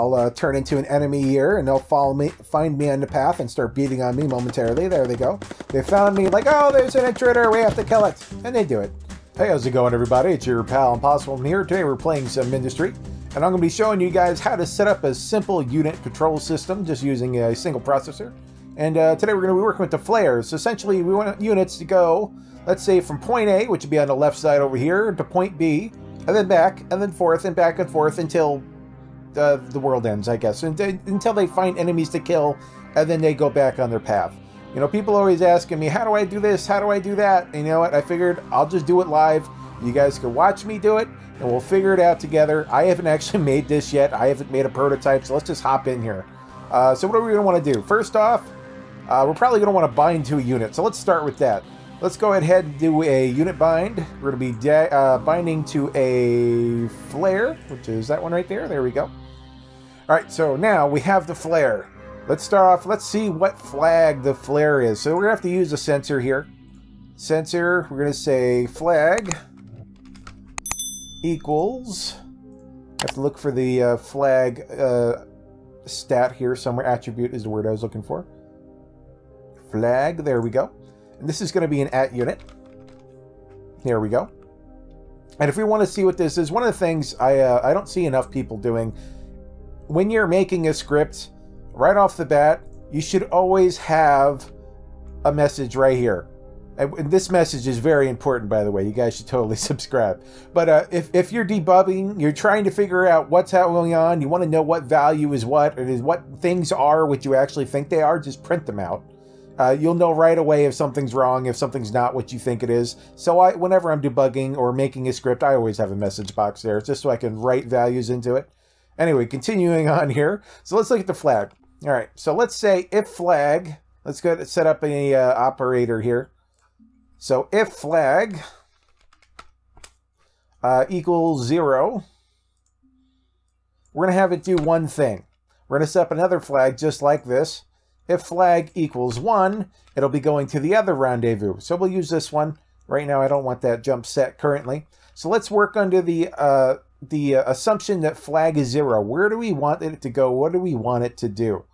I'll turn into an enemy here, and they'll follow me, find me on the path, and start beating on me momentarily. There they go. They found me like, oh, there's an intruder. We have to kill it. And they do it. Hey, how's it going, everybody? It's your pal Impossibum here. Today we're playing some Mindustry, and I'm going to be showing you guys how to set up a simple unit control system just using a single processor. And today we're going to be working with the flares. So essentially, we want units to go, let's say, from point A, which would be on the left side over here, to point B, and then back, and then forth, and back and forth until the world ends, I guess, until they find enemies to kill, and then they go back on their path. You know, people are always asking me, how do I do this? How do I do that? And you know what? I figured I'll just do it live. You guys can watch me do it, and we'll figure it out together. I haven't actually made this yet. I haven't made a prototype, so let's just hop in here. So what are we going to want to do? First off, we're probably going to want to bind to a unit, so let's start with that. Let's go ahead and do a unit bind. We're going to be binding to a flare, which is that one right there. There we go. All right, so now we have the flare. Let's start off. Let's see what flag the flare is. So we're going to have to use a sensor here. Sensor, we're going to say flag equals. I have to look for the flag stat here somewhere. Attribute is the word I was looking for. Flag, there we go. And this is going to be an at unit. There we go. And if we want to see what this is, one of the things I don't see enough people doing, when you're making a script, right off the bat, you should always have a message right here. And this message is very important, by the way. You guys should totally subscribe. But if you're debugging, you're trying to figure out what's going on, you want to know what value is what, and what things are what you actually think they are, just print them out. You'll know right away if something's wrong, if something's not what you think it is. So whenever I'm debugging or making a script, I always have a message box there, just so I can write values into it. Anyway, continuing on here. So let's look at the flag. All right, so let's say if flag, let's go ahead and set up an operator here. So if flag equals 0, we're going to have it do one thing. We're going to set up another flag just like this. If flag equals 1, it'll be going to the other rendezvous. So we'll use this one. Right now, I don't want that jump set currently. So let's work under the assumption that flag is 0. Where do we want it to go? What do we want it to do?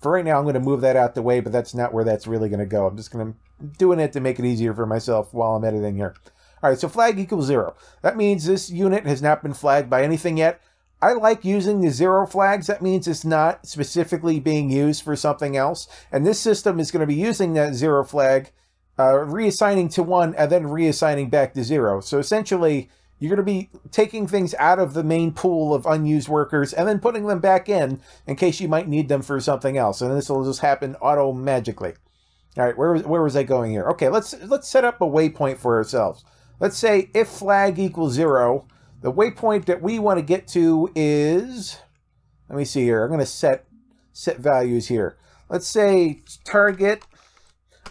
For right now, I'm going to move that out the way, but that's not where that's really going to go. I'm just going to doing it to make it easier for myself while I'm editing here. All right, so flag equals 0. That means this unit has not been flagged by anything yet. I like using the 0 flags. That means it's not specifically being used for something else. And this system is going to be using that 0 flag, reassigning to 1, and then reassigning back to 0. So essentially, you're going to be taking things out of the main pool of unused workers and then putting them back in case you might need them for something else. And this will just happen auto-magically. All right, where was I going here? Okay, let's set up a waypoint for ourselves. Let's say if flag equals 0, the waypoint that we want to get to is, let me see here, I'm going to set values here. Let's say target,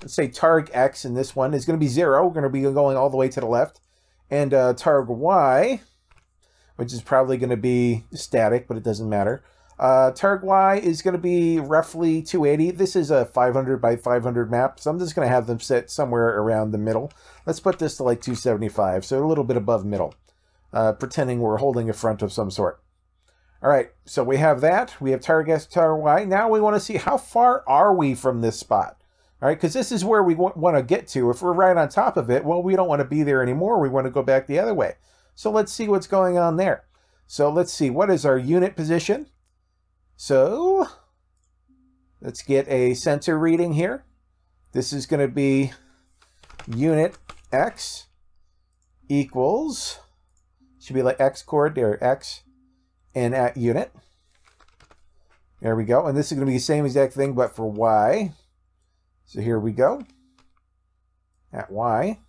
let's say targ X in this one is going to be 0. We're going to be going all the way to the left. And targ Y, which is probably going to be static, but it doesn't matter. Targ Y is going to be roughly 280. This is a 500 by 500 map, so I'm just going to have them set somewhere around the middle. Let's put this to like 275, so a little bit above middle. Pretending we're holding a front of some sort. All right, so we have that. We have target X, target Y. Now we want to see how far are we from this spot. All right, because this is where we want to get to. If we're right on top of it, well, we don't want to be there anymore. We want to go back the other way. So let's see what's going on there. So let's see, what is our unit position? So let's get a sensor reading here. This is going to be unit X equals, should be like X chord there, X, and at unit. There we go. And this is going to be the same exact thing, but for Y. So here we go. At Y.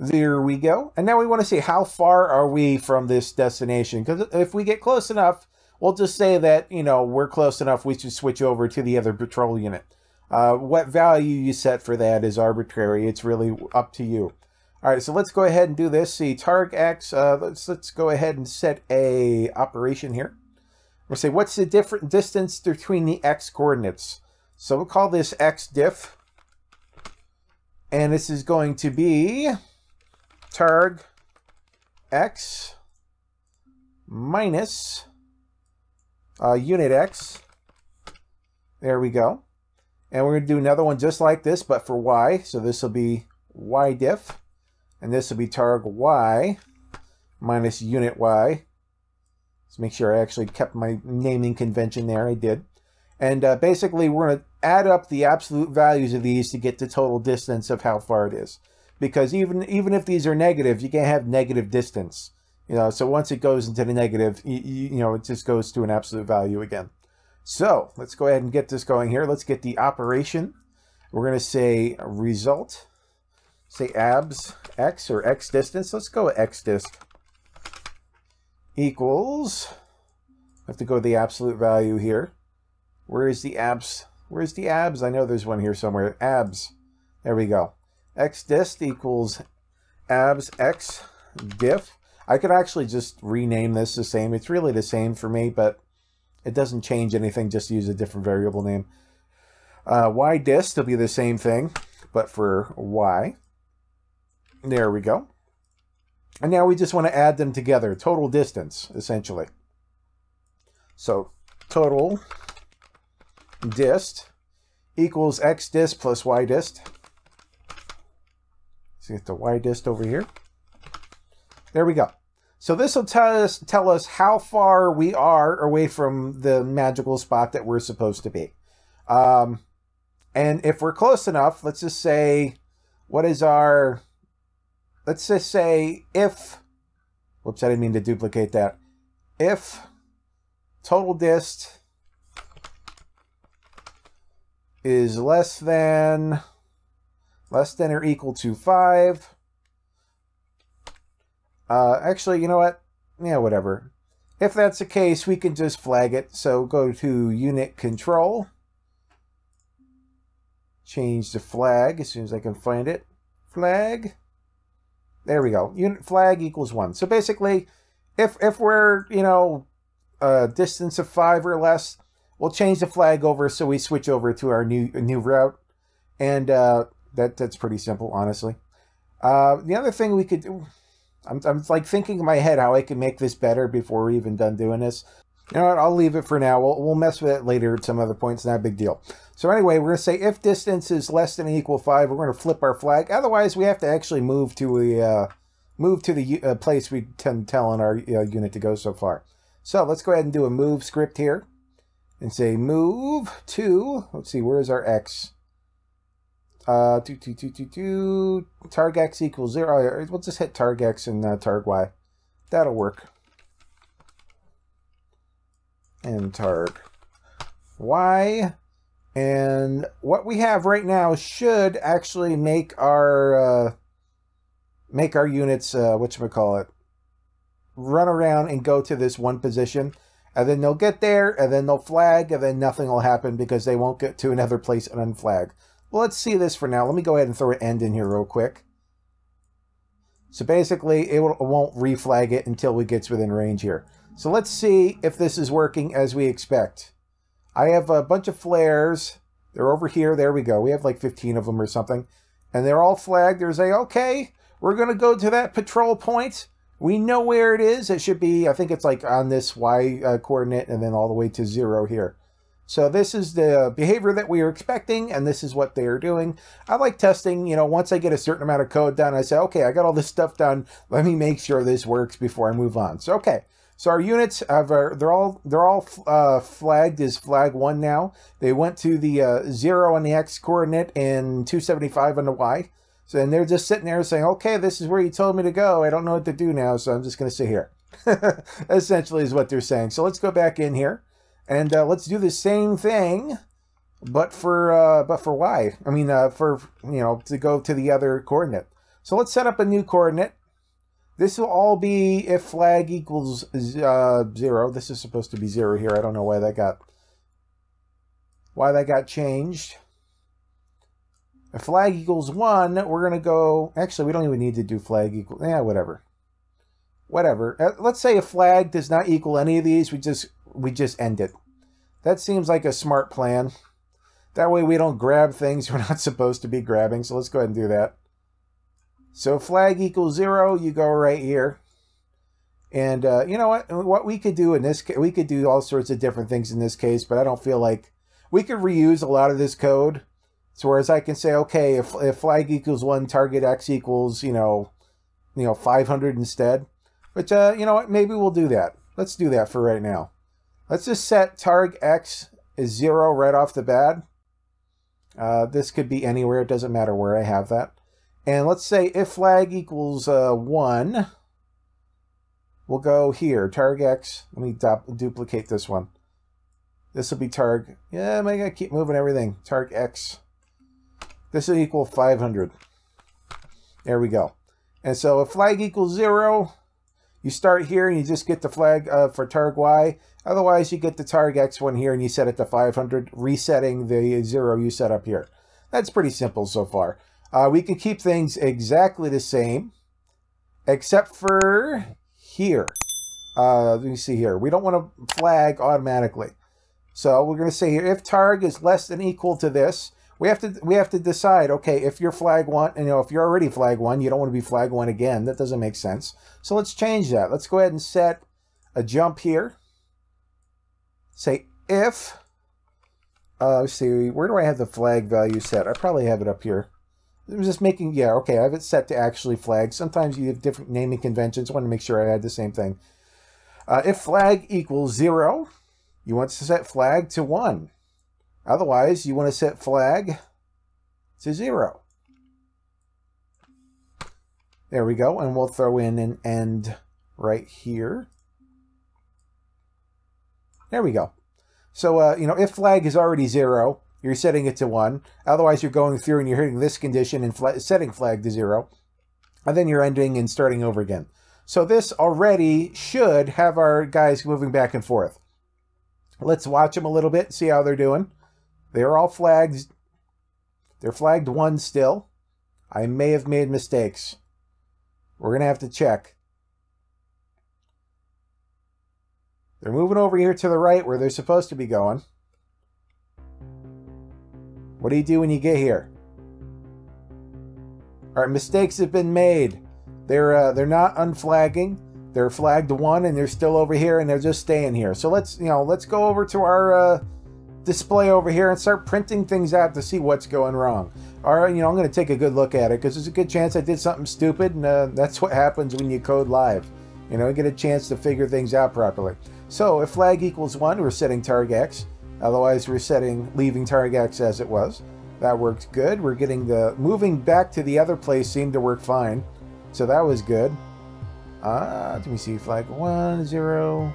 There we go. And now we want to see how far are we from this destination. Because if we get close enough, we'll just say that, you know, we're close enough, we should switch over to the other patrol unit. What value you set for that is arbitrary. It's really up to you. All right, so let's go ahead and do this. See, targ X, let's go ahead and set a operation here. We'll say, what's the different distance between the X coordinates? So we'll call this X diff. And this is going to be targ X minus, unit X. There we go. And we're going to do another one just like this, but for Y. So this will be Y diff. And this will be targ Y minus unit Y. Let's make sure I actually kept my naming convention there. I did. And basically, we're going to add up the absolute values of these to get the total distance of how far it is. Because even if these are negative, you can't have negative distance. You know, so once it goes into the negative, you know, it just goes to an absolute value again. So let's go ahead and get this going here. Let's get the operation. We're going to say result, say abs x or x distance. Let's go with x dist equals. I have to go to the absolute value here. Where is the abs? Where's the abs? I know there's one here somewhere. Abs. There we go. X dist equals abs x diff. I could actually just rename this the same. It's really the same for me, but it doesn't change anything. Just use a different variable name. Y dist will be the same thing, but for y. There we go. And now we just want to add them together. Total distance, essentially. So total dist equals x dist plus y dist. Let's get the y dist over here. There we go. So this will tell us how far we are away from the magical spot that we're supposed to be. And if we're close enough, let's just say, what is our, let's just say if, whoops, I didn't mean to duplicate that. If total dist is less than or equal to 5. Actually, you know what? Yeah, whatever. If that's the case, we can just flag it. So go to unit control. Change the flag as soon as I can find it. Flag. There we go. Unit flag equals 1. So basically, if we're, you know, a distance of 5 or less, we'll change the flag over so we switch over to our new route. And that's pretty simple, honestly. The other thing we could do, I'm like thinking in my head how I can make this better before we're even done doing this. You know what, I'll leave it for now. We'll mess with it later at some other points, not a big deal. So anyway, we're going to say if distance is less than or equal to 5, we're going to flip our flag. Otherwise, we have to actually move to the place we telling our unit to go so far. So let's go ahead and do a move script here and say move to, let's see, where is our x? Targ x equals 0. We'll just hit targ x and targ y. That'll work. And targ y. And what we have right now should actually make our units, whatchamacallit, run around and go to this one position. And then they'll get there, and then they'll flag, and then nothing will happen because they won't get to another place and unflag. Well, let's see this for now. Let me go ahead and throw an end in here real quick. So basically, it won't reflag it until it gets within range here. So let's see if this is working as we expect. I have a bunch of flares. They're over here. There we go. We have like 15 of them or something. And they're all flagged. They're saying, okay, we're going to go to that patrol point. We know where it is. It should be, I think it's like on this Y coordinate and then all the way to 0 here. So this is the behavior that we are expecting, and this is what they are doing. I like testing, you know, once I get a certain amount of code done, I say, okay, I got all this stuff done. Let me make sure this works before I move on. So, okay. So our units, they're all flagged as flag 1 now. They went to the 0 on the X coordinate and 275 on the Y. So then they're just sitting there saying, okay, this is where you told me to go. I don't know what to do now, so I'm just going to sit here. Essentially is what they're saying. So let's go back in here. And let's do the same thing, but for y. I mean, to go to the other coordinate. So let's set up a new coordinate. This will all be if flag equals 0. This is supposed to be 0 here. I don't know why that got changed. If flag equals 1, we're gonna go. Actually, we don't even need to do flag equal. Yeah, whatever. Let's say if flag does not equal any of these, we just end it. That seems like a smart plan. That way we don't grab things we're not supposed to be grabbing. So let's go ahead and do that. So flag equals 0, you go right here. And you know what we could do in this case, we could do all sorts of different things in this case, but I don't feel like we could reuse a lot of this code. So whereas I can say, okay, if flag equals 1, target X equals, you know, 500 instead. But you know what, maybe we'll do that. Let's do that for right now. Let's just set targ X is 0 right off the bat. This could be anywhere. It doesn't matter where I have that. And let's say if flag equals 1, we'll go here, targ X. Let me duplicate this one. This will be targ. Yeah, am I going to keep moving everything? Targ X. This will equal 500. There we go. And so if flag equals 0, you start here and you just get the flag for targ Y. Otherwise, you get the targ X one here and you set it to 500, resetting the 0 you set up here. That's pretty simple so far. We can keep things exactly the same, except for here. Let me see here. We don't want to flag automatically. So we're going to say here, if targ is less than equal to this, we have to decide, okay, if you're flag 1, you know, if you're already flag 1, you don't want to be flag 1 again. That doesn't make sense. So let's change that. Let's go ahead and set a jump here. Say if, let's see, where do I have the flag value set? I probably have it up here. I'm just making, yeah, okay, I have it set to actually flag. Sometimes you have different naming conventions. I want to make sure I had the same thing. If flag equals 0, you want to set flag to 1. Otherwise, you want to set flag to 0. There we go. And we'll throw in an end right here. There we go. So, you know, if flag is already 0, you're setting it to 1. Otherwise, you're going through and you're hitting this condition and setting flag to 0. And then you're ending and starting over again. So this already should have our guys moving back and forth. Let's watch them a little bit, see how they're doing. They're all flagged. They're flagged 1 still. I may have made mistakes. We're going to have to check. They're moving over here to the right where they're supposed to be going. What do you do when you get here? All right, mistakes have been made. They're not unflagging. They're flagged 1 and they're still over here and they're just staying here. So let's, you know, let's go over to our display over here and start printing things out to see what's going wrong. All right, you know, I'm going to take a good look at it because there's a good chance I did something stupid, and that's what happens when you code live. You know, you get a chance to figure things out properly. So if flag equals 1, we're setting targ X. Otherwise, we're leaving targ X as it was. That worked good. We're getting the moving back to the other place seemed to work fine. So that was good. Let me see, flag 1, 0.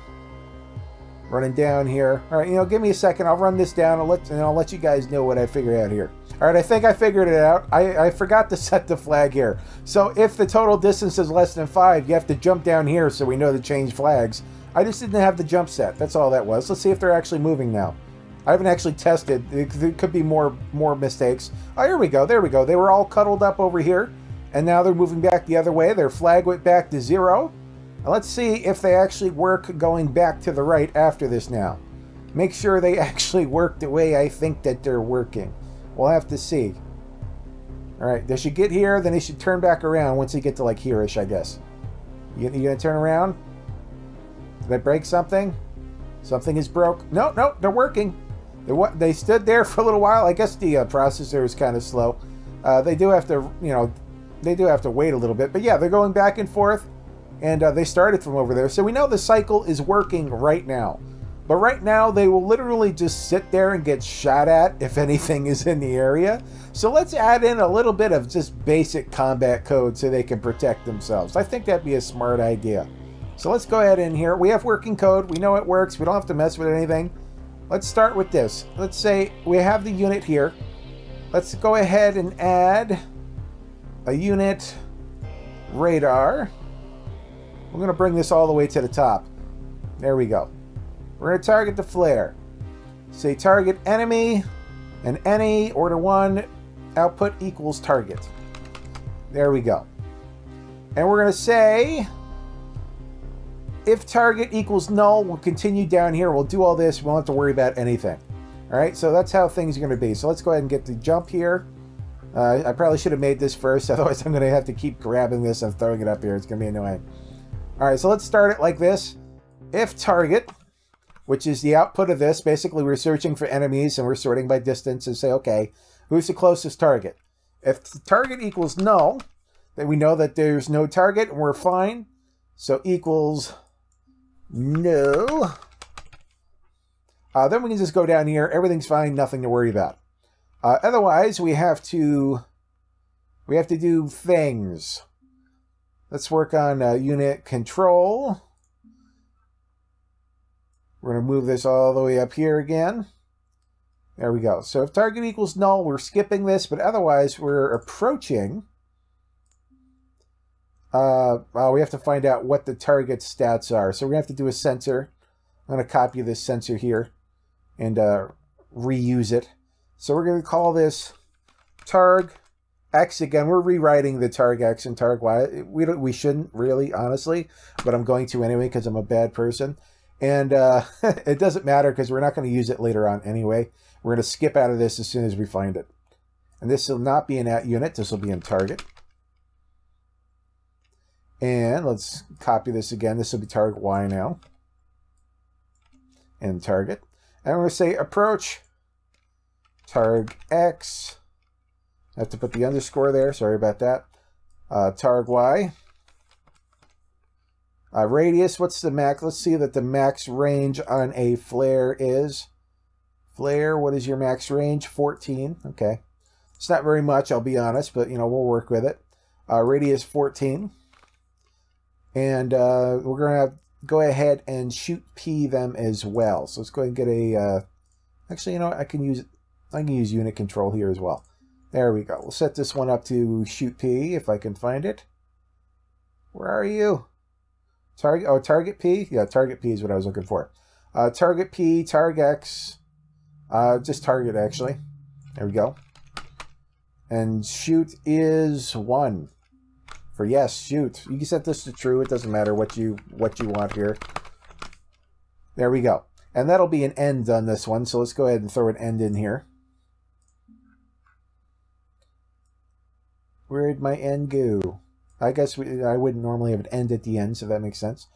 Running down here. All right, you know, give me a second. I'll run this down and I'll let you guys know what I figured out here. All right, I think I figured it out. I forgot to set the flag here. So if the total distance is less than 5, you have to jump down here so we know to change flags. I just didn't have the jump set. That's all that was. Let's see if they're actually moving now. I haven't actually tested. There could be more mistakes. Oh, here we go. There we go. They were all cuddled up over here. And now they're moving back the other way. Their flag went back to 0. Now let's see if they actually work going back to the right after this now. Make sure they actually work the way I think that they're working. We'll have to see. All right, they should get here. Then they should turn back around once they get to like here-ish, I guess. You gonna turn around? Did I break something? Something is broke. No, no, they're working. They stood there for a little while. I guess the processor is kind of slow. They do have to, you know, they do have to wait a little bit, but yeah, they're going back and forth, and they started from over there. So we know the cycle is working right now, but right now they will literally just sit there and get shot at if anything is in the area. So let's add in a little bit of just basic combat code so they can protect themselves. I think that'd be a smart idea. So let's go ahead in here. We have working code. We know it works. We don't have to mess with anything. Let's start with this. Let's say we have the unit here. Let's go ahead and add a unit radar. We're going to bring this all the way to the top. There we go. We're going to target the flare. Say target enemy and any order 1 output equals target. There we go. And we're going to say if target equals null, we'll continue down here. We'll do all this. We won't have to worry about anything. All right, so that's how things are going to be. So let's go ahead and get the jump here. I probably should have made this first, otherwise I'm going to have to keep grabbing this and throwing it up here. It's going to be annoying. All right, so let's start it like this. If target, which is the output of this, basically we're searching for enemies and we're sorting by distance and say, okay, who's the closest target? If the target equals null, then we know that there's no target and we're fine. So equals null. Then we can just go down here. Everything's fine, nothing to worry about. Otherwise, we have to do things. Let's work on unit control. We're going to move this all the way up here again. There we go. So if target equals null, we're skipping this, but otherwise we're approaching. Well, we have to find out what the target stats are. So we're going to have to do a sensor. I'm going to copy this sensor here and reuse it. So we're going to call this targ x. Again, we're rewriting the targ x and targ y. We shouldn't really, honestly, but I'm going to anyway because I'm a bad person. And it doesn't matter because we're not going to use it later on anyway. We're going to skip out of this as soon as we find it. And this will not be in at unit. This will be in target. And let's copy this again. This will be targ y now. And target. And we're going to say approach targ x. I have to put the underscore there. Sorry about that. Targ y. Radius, what's the max? Let's see that the max range on a flare is. Flare, what is your max range? 14. Okay. It's not very much, I'll be honest, but you know, we'll work with it. Radius 14. And we're going to go ahead and shoot P them as well. So let's go ahead and get a, actually, you know what? I can use unit control here as well. There we go. We'll set this one up to shoot P if I can find it. Where are you? Target, oh, target P? Yeah, target P is what I was looking for. Target P, target X, just target actually. There we go. And shoot is 1. For yes, shoot. You can set this to true. It doesn't matter what you want here. There we go. And that'll be an end on this one. So let's go ahead and throw an end in here. Where'd my end go? I guess I wouldn't normally have an end at the end, so that makes sense.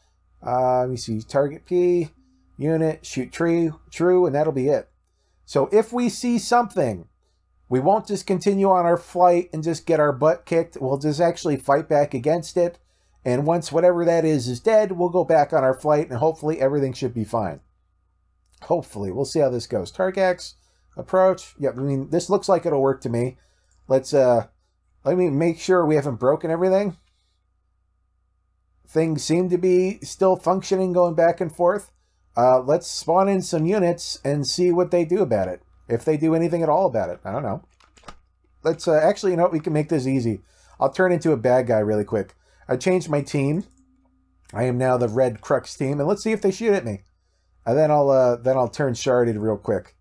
Let me see. Target P, unit, shoot true, and that'll be it. So if we see something, we won't just continue on our flight and just get our butt kicked. We'll just actually fight back against it. And once whatever that is dead, we'll go back on our flight and hopefully everything should be fine. Hopefully. We'll see how this goes. Targex, approach. Yep, I mean, this looks like it'll work to me. Let's, let me make sure we haven't broken everything. Things seem to be still functioning going back and forth. Let's spawn in some units and see what they do about it. If they do anything at all about it. I don't know. Let's actually, you know what? We can make this easy. I'll turn into a bad guy really quick. I changed my team. I am now the Red Crux team. And let's see if they shoot at me. And then I'll turn sharded real quick.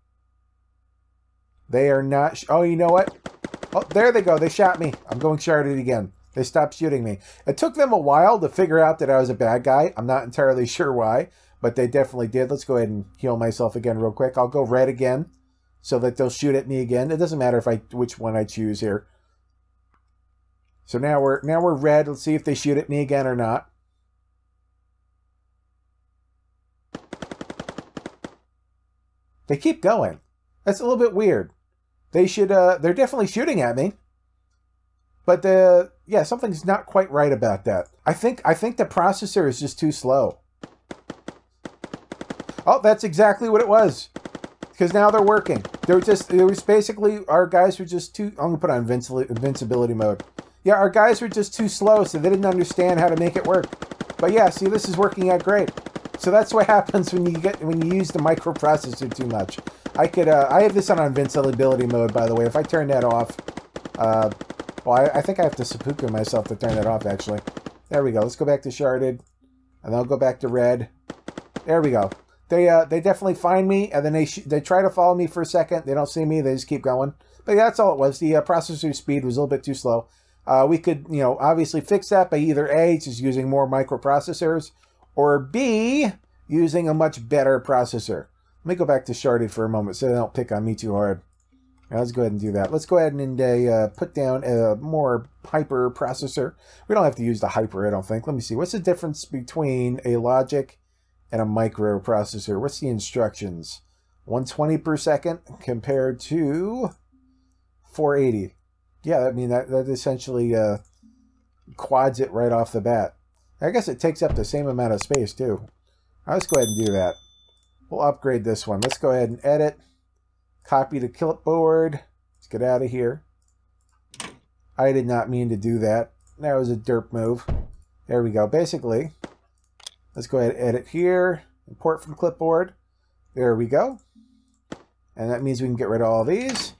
They are not... oh, you know what? Oh, there they go. They shot me. I'm going sharded again. They stopped shooting me. It took them a while to figure out that I was a bad guy. I'm not entirely sure why. But they definitely did. Let's go ahead and heal myself again real quick. I'll go red again. So that they'll shoot at me again. It doesn't matter if which one I choose here. So now we're red. Let's see if they shoot at me again or not. They keep going. That's a little bit weird. They should. They're definitely shooting at me. But yeah, something's not quite right about that. I think the processor is just too slow. Oh, that's exactly what it was. Because now they're working. There was basically, our guys were just too, I'm going to put on invincibility mode. Yeah, our guys were just too slow, so they didn't understand how to make it work. But yeah, see, this is working out great. So that's what happens when you use the microprocessor too much. I have this on invincibility mode, by the way. If I turn that off, well, I think I have to seppuku myself to turn that off, actually. There we go. Let's go back to sharded, and I'll go back to red. There we go. They definitely find me, and then they try to follow me for a second. They don't see me. They just keep going. But yeah, that's all it was. The processor speed was a little bit too slow. We could, you know, obviously fix that by either A, just using more microprocessors, or B, using a much better processor. Let me go back to sharded for a moment so they don't pick on me too hard. Now let's go ahead and do that. Let's go ahead and put down a more hyper processor. We don't have to use the hyper, I don't think. Let me see. What's the difference between a logic and a microprocessor? What's the instructions? 120 per second compared to 480. Yeah, I mean, that essentially quads it right off the bat. I guess it takes up the same amount of space, too. Now let's go ahead and do that. We'll upgrade this one. Let's go ahead and edit. Copy to clipboard. Let's get out of here. I did not mean to do that. That was a derp move. There we go. Basically, let's go ahead and edit here. Import from clipboard. There we go. And that means we can get rid of all these.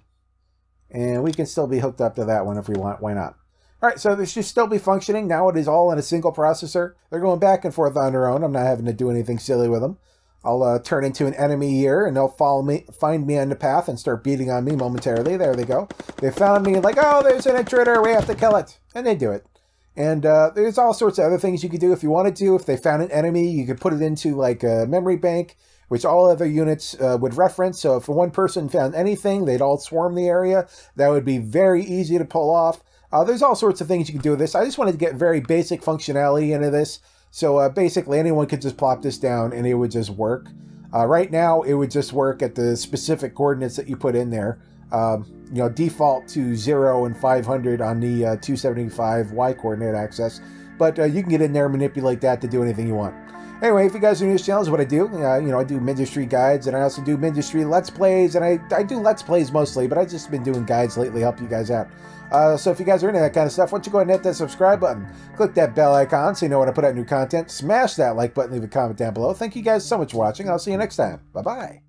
And we can still be hooked up to that one if we want. Why not? All right, so this should still be functioning. Now it is all in a single processor. They're going back and forth on their own. I'm not having to do anything silly with them. I'll turn into an enemy here, and they'll follow me, find me on the path, and start beating on me momentarily. There they go. They found me like, oh, there's an intruder. We have to kill it. And they do it. And there's all sorts of other things you could do if you wanted to. If they found an enemy, you could put it into like a memory bank, which all other units would reference. So if one person found anything, they'd all swarm the area. That would be very easy to pull off. There's all sorts of things you can do with this. I just wanted to get very basic functionality into this. So basically anyone could just plop this down and it would just work. Right now, it would just work at the specific coordinates that you put in there. You know, default to 0 and 500 on the 275 Y coordinate axis. But you can get in there and manipulate that to do anything you want. Anyway, if you guys are new to this channel, is what I do. You know, I do Mindustry guides, and I also do Mindustry Let's Plays, and I do Let's Plays mostly, but I've just been doing guides lately, help you guys out. So if you guys are into that kind of stuff, why don't you go ahead and hit that subscribe button, click that bell icon so you know when I put out new content, smash that like button, leave a comment down below. Thank you guys so much for watching, and I'll see you next time. Bye-bye.